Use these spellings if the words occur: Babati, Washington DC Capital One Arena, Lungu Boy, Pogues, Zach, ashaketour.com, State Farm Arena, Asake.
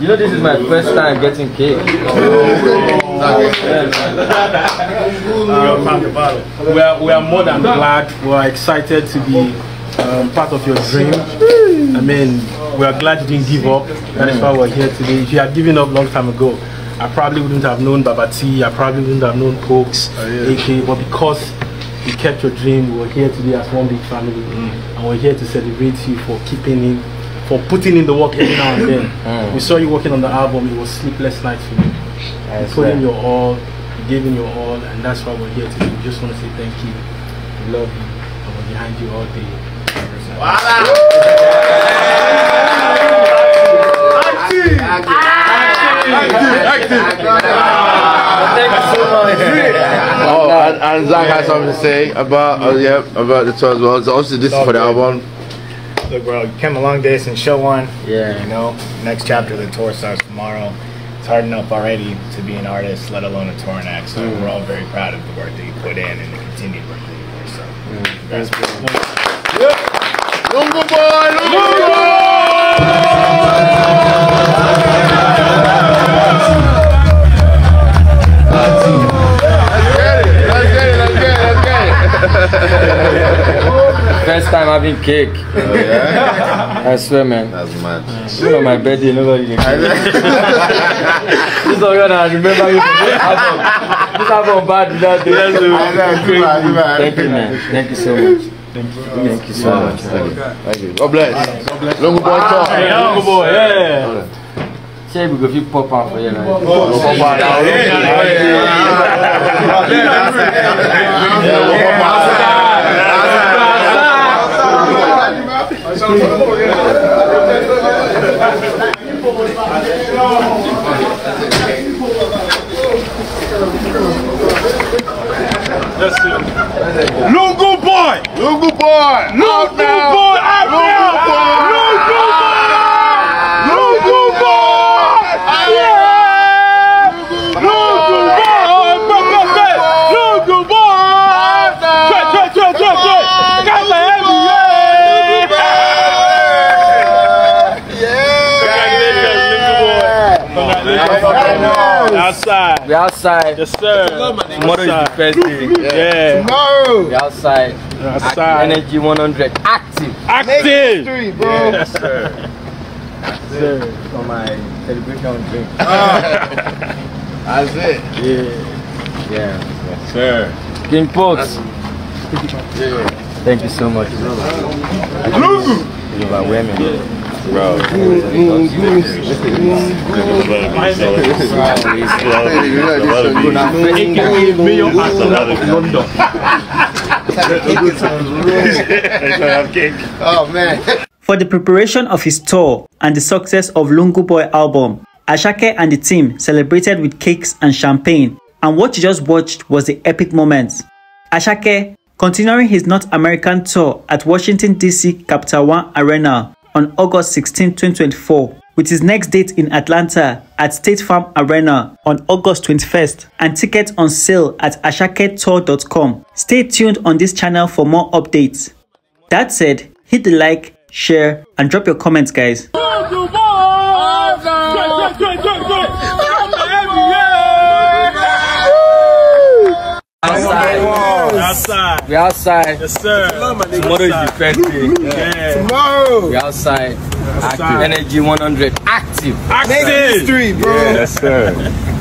You know, this is my first time getting cake. We are more than glad. We are excited to be part of your dream. I mean, we are glad you didn't give up. That is why we are here today. If you had given up a long time ago, I probably wouldn't have known Babati. I probably wouldn't have known Pogues, AK. But because you kept your dream, we are here today as one big family. And we are here to celebrate you for keeping it, for putting in the work every now and then. We saw you working on the album. It was sleepless nights for you. You put in your all, you gave in your all, and that's why we're here today. We just want to say thank you. We love you, and we're behind you all day. Oh, and Zach has something to say about about the tour as well. So obviously this is for the album. Look, bro, you came a long day since show one. Yeah. You know, next chapter of the tour starts tomorrow. It's hard enough already to be an artist, let alone a touring act. So we're all very proud of the work that you put in and the continued work that you do. So, that's beautiful. Lungu Boy! Lungu Boy! Let's get it! First time having cake. Oh, yeah? I swear, man. That's mad. Even on my birthday, nobody can cake. This is all right. I remember you. This happened bad that day. Thank you, man. Thank you so much. Thank you so much. Thank you. God bless. God bless. Lungu Boy, talk. Lungu Boy, yeah. Say we go fit pop out for you, man. Lungu Boy! Lungu Boy! Lungu Boy! Out now! Lungu Boy! Lungu Boy! Yeah! Lungu Boy! Lungu Boy! Try! Got my head! Outside. We're outside. Yes, sir. Tomorrow is the first day. Yeah. Tomorrow. We're outside. Outside. Energy 100. Active. Active. Make it 3, bro. Yes, sir. That's it. For my celebration drink. That's it. Yeah. Yeah. Yes, sir. King Pogues. Yeah. Thank you so much. You're overwhelming. Yeah. Bro, for the preparation of his tour and the success of Lungu Boy album, Asake and the team celebrated with cakes and champagne, and what you just watched was the epic moment. Asake, continuing his North American tour at Washington DC Capital One Arena on August 16, 2024, with his next date in Atlanta at State Farm Arena on August 21st, and tickets on sale at ashaketour.com. Stay tuned on this channel for more updates. That said, hit the like, share, and drop your comments, guys. Outside. We're outside. Yes, sir. Tomorrow is the first day. Yeah. Tomorrow. We're outside. Active. Energy 100. Active. Active. Make it 3, bro. Yeah, yes, sir.